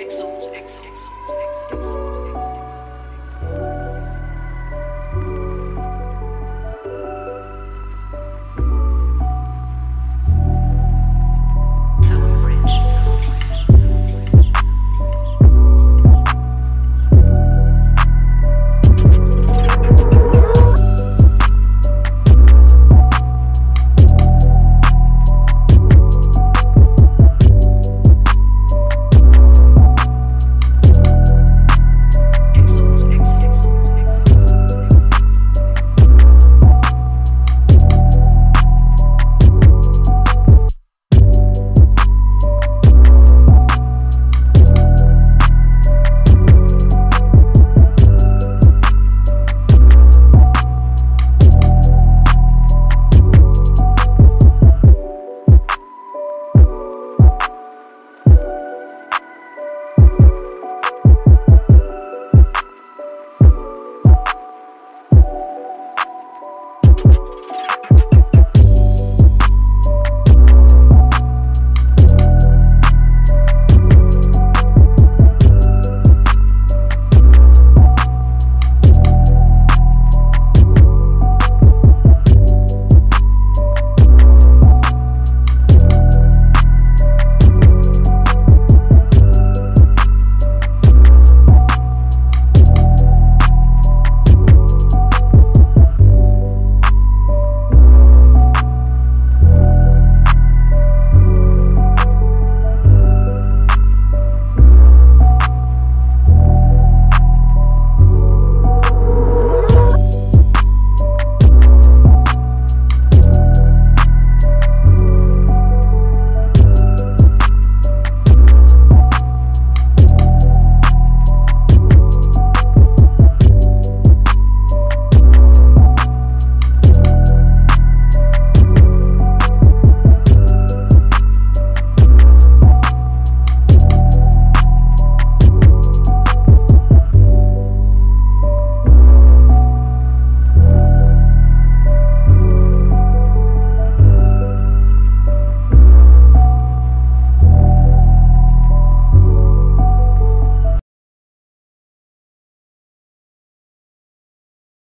Exos.